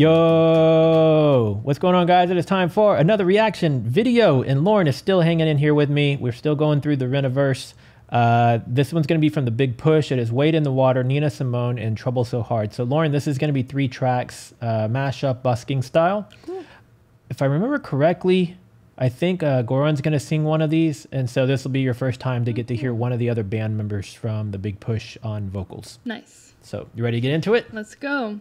Yo, what's going on, guys? It is time for another reaction video, and Lauren is still hanging in here with me. We're still going through the Renaverse. This one's going to be from The Big Push. It is Weight in the Water, Nina Simone, and Trouble So Hard. So, Lauren, this is going to be 3 tracks, mashup, busking style. Cool. If I remember correctly, I think Goran's going to sing one of these, and so this will be your first time to get to hear one of the other band members from The Big Push on vocals. Nice. So, you ready to get into it? Let's go.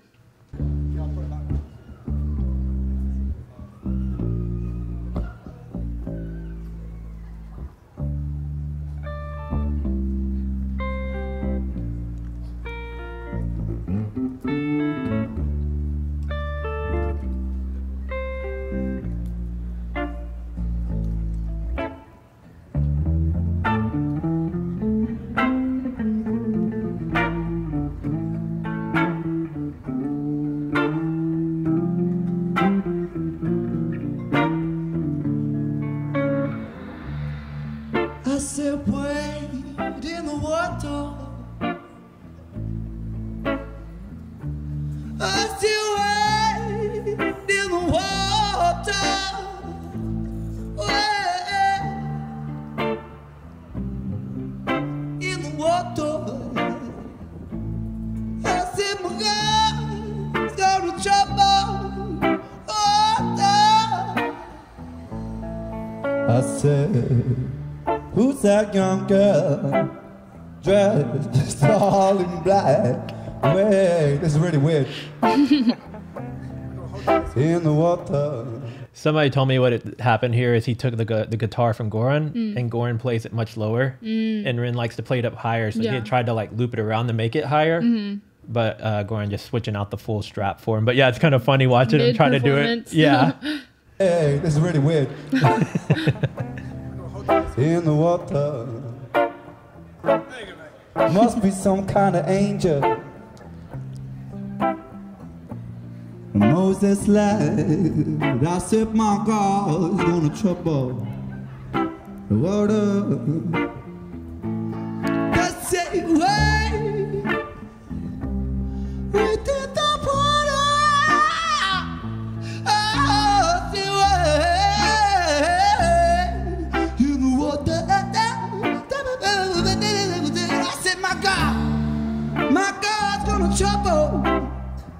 I said, who's that young girl dressed all in black? Wait, this is really weird. In the water. Somebody told me what had happened here is he took the guitar from Goran, and Goran plays it much lower, and Ren likes to play it up higher, so he had tried to like loop it around to make it higher. But Goran just switching out the full strap for him. But yeah, it's kind of funny watching him try to do it. Yeah. Hey, this is really weird. In the water. Must be some kind of angel. Moses led. I said my God's gonna trouble the water. I said, wait. Wait till the water. Trouble. I said my God's gonna trouble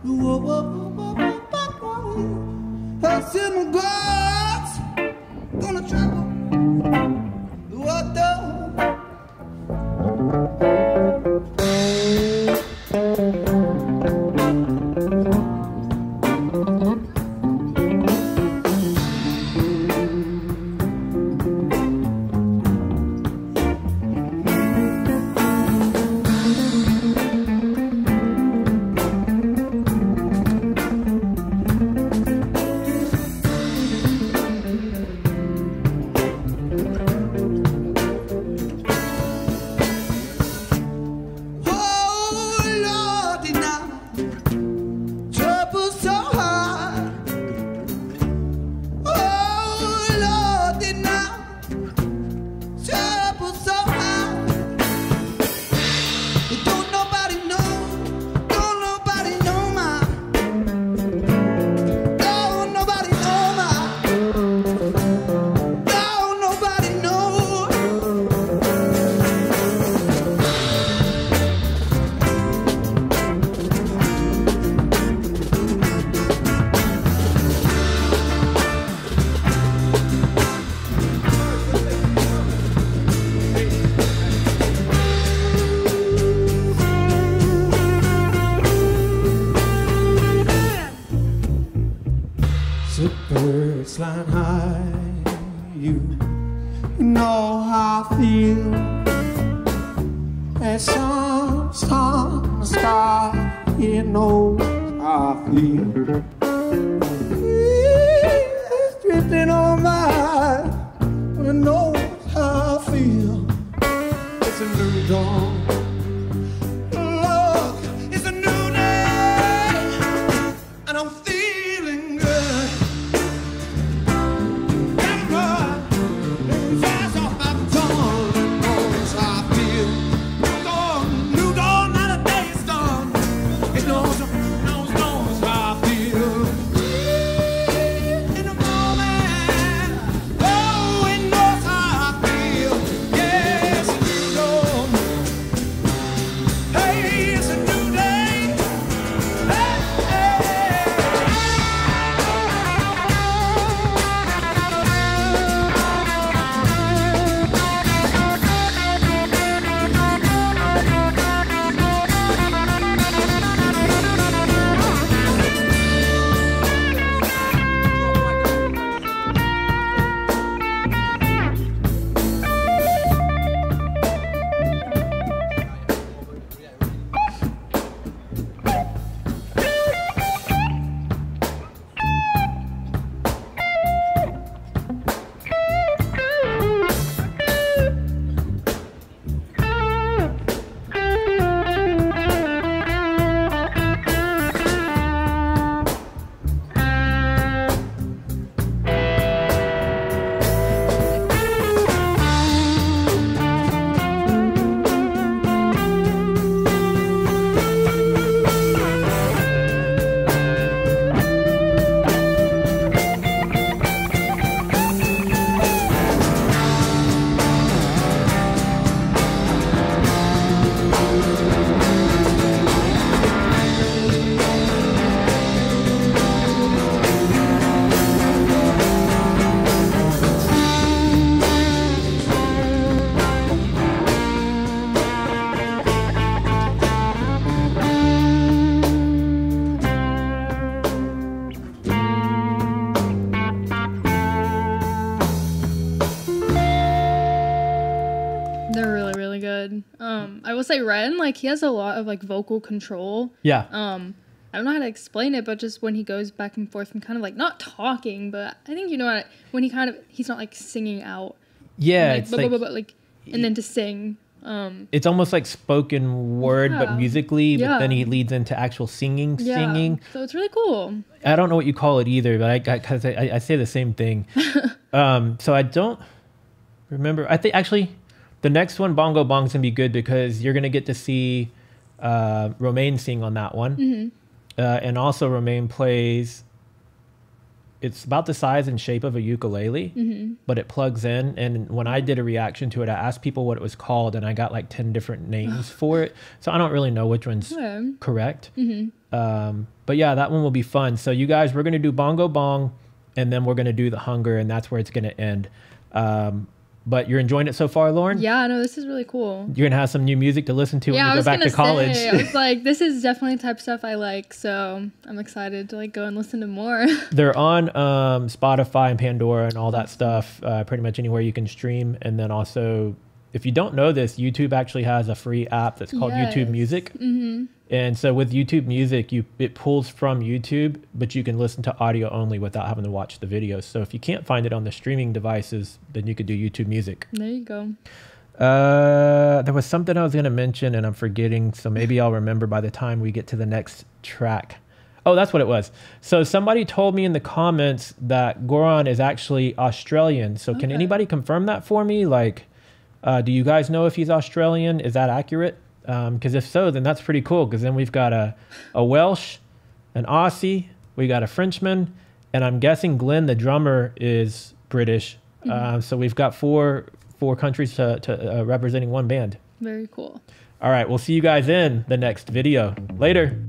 the water. good. I will say Ren, like, he has a lot of, like, vocal control. Yeah. I don't know how to explain it, but just when he goes back and forth and kind of, like, not talking, but I think you know what, when he kind of, he's not, like, singing out. Yeah. And, like, and then to sing. It's almost like spoken word, yeah, but musically, yeah, but then he leads into actual singing. So it's really cool. I don't know what you call it either, but I say the same thing. So I don't remember. I think actually the next one, Bongo Bong, is going to be good because you're going to get to see Romaine sing on that one. Mm-hmm. And also Romaine plays, it's about the size and shape of a ukulele, mm-hmm, but it plugs in. And when I did a reaction to it, I asked people what it was called, and I got like 10 different names for it. So I don't really know which one's correct. Mm-hmm. But yeah, that one will be fun. So you guys, we're going to do Bongo Bong, and then we're going to do The Hunger, and that's where it's going to end. But you're enjoying it so far, Lauren? Yeah, no, this is really cool. You're going to have some new music to listen to when you go back to college. Yeah, I was like, this is definitely the type of stuff I like, so I'm excited to, like, go and listen to more. They're on Spotify and Pandora and all that stuff, pretty much anywhere you can stream. And then also, if you don't know this, YouTube actually has a free app that's called YouTube Music. Mm-hmm. And so with YouTube Music, it pulls from YouTube, but you can listen to audio only without having to watch the video. So if you can't find it on the streaming devices, then you could do YouTube Music. There you go. There was something I was going to mention, and I'm forgetting. So maybe I'll remember by the time we get to the next track. Oh, that's what it was. So somebody told me in the comments that Goran is actually Australian. So can anybody confirm that for me? Like, do you guys know if he's Australian? Is that accurate? Because if so, then that's pretty cool, because then we've got a Welsh, an Aussie, we got a Frenchman, and I'm guessing Glenn, the drummer, is British. Mm-hmm. So we've got four countries representing one band. Very cool. All right, we'll see you guys in the next video. Later.